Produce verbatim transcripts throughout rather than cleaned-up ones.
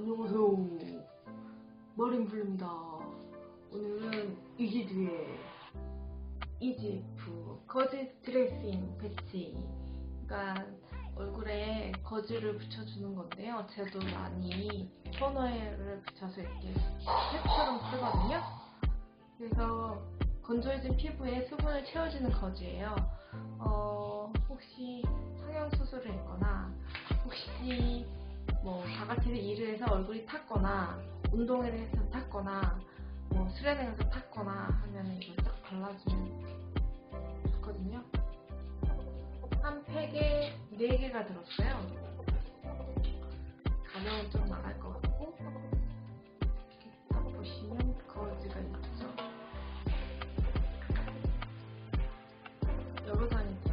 안녕하세요, 마린블루입니다. 오늘은 이지듀의 이지듀 거즈드레싱패치, 그러니까 얼굴에 거즈를 붙여주는 건데요. 저도 많이 토너를 붙여서 이렇게 팩처럼 쓰거든요. 그래서 건조해진 피부에 수분을 채워주는 거즈예요. 어, 혹시 성형수술을 했거나 혹시 뭐 바가지를 일을 해서 얼굴이 탔거나 운동회를 해서 탔거나 뭐 수련회를 해서 탔거나 하면 이걸 딱 발라주면 좋거든요. 한 팩에 네 개가 들었어요. 가면은 좀 나갈 것 같고, 이렇게 딱 보시면 거즈가 있죠. 여러 단위 들었어요.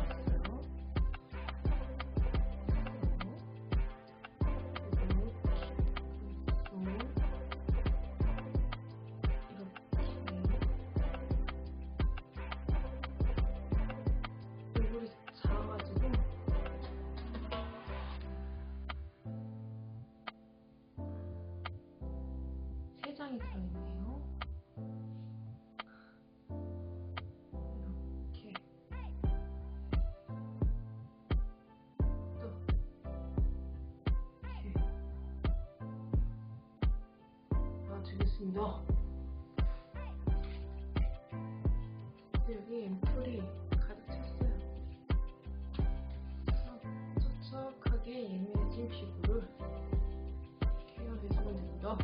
그리고 이렇게 얼굴이 작아가지고 세 장이 들어있네요. 되겠습니다. 여기 앰플이 가득 찼어요. 촉촉하게 예민해진 피부를 케어해주면 됩니다.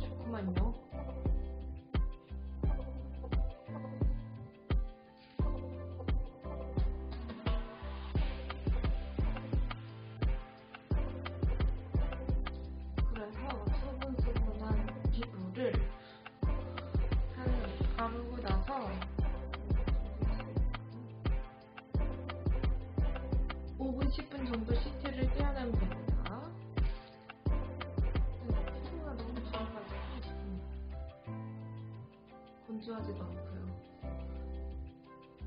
조금만요. 바르고 나서 오 분, 십 분 정도 시트를 떼어내면 됩니다. 피부가 너무 좋아가지고 건조하지도 않고요.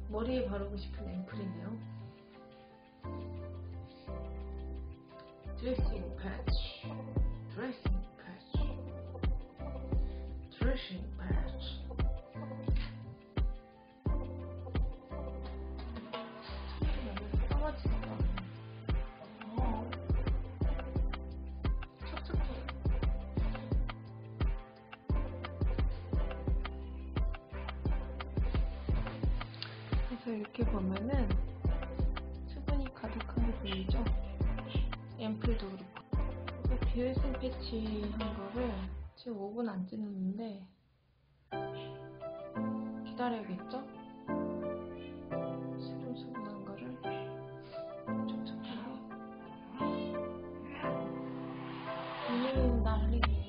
머리에 바르고 싶은 앰플이네요. 드레싱 패치, 드레싱 패치, 드레싱 패치. 이렇게 보면은 수분이 가득한 게 보이죠? 앰플도 그렇고, 비어있는 패치 한 거를 지금 오 분 안 지났는데 기다려야겠죠? 수분 수분한 거를 촉촉하게 음 날리기.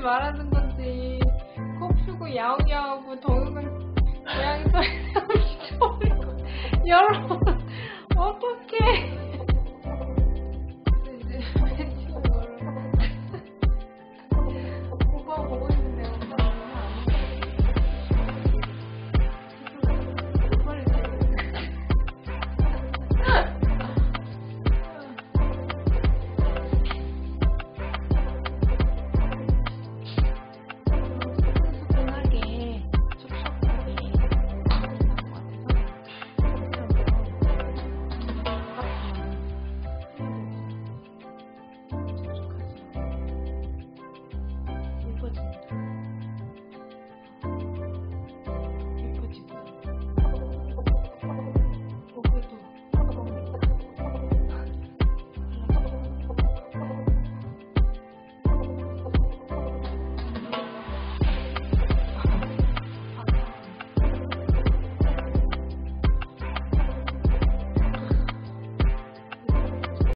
말하는 건지 코 푸고 야옹야옹하고 동영상 고양이 소리 나오기 좋은 거 여러분